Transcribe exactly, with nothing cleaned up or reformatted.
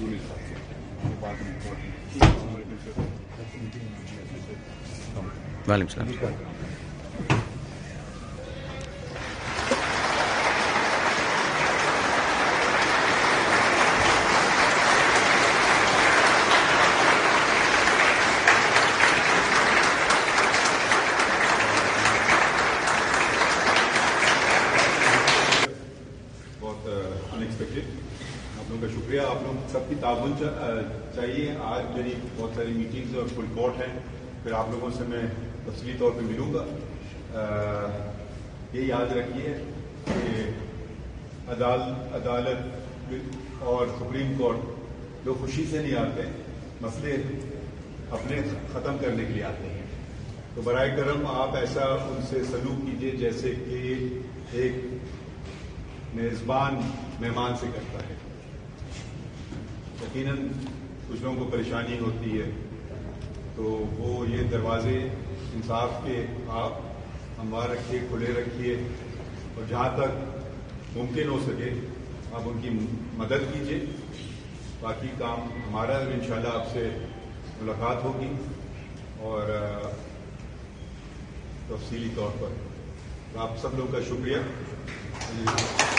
unit. वालेकुम सलाम। बहुत अनएक्सपेक्टेड, आप लोगों का शुक्रिया। आप लोग सबकी ताबन चाहिए। आज मेरी बहुत सारी मीटिंग्स और फुल कोर्ट है, फिर आप लोगों से मैं तफसीली तौर पे मिलूंगा। ये याद रखिए कि अदाल, अदालत और सुप्रीम कोर्ट लोग खुशी से नहीं आते, मसले अपने ख़त्म करने के लिए आते हैं। तो बराए करम आप ऐसा उनसे सलूक कीजिए जैसे कि एक मेज़बान मेहमान से करता है। यकीनन कुछ लोगों को परेशानी होती है, तो वो ये दरवाजे इंसाफ के आप हमवार रखिए, खुले रखिए, और जहाँ तक मुमकिन हो सके आप उनकी मदद कीजिए। बाकी काम हमारा है, इंशाल्लाह आपसे मुलाकात होगी और तफसीली तौर पर। आप सब लोग का शुक्रिया।